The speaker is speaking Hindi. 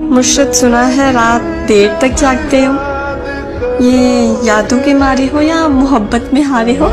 मुर्शद सुना है रात देर तक जागते हो, ये यादों के मारे हो या मोहब्बत में हारे हो।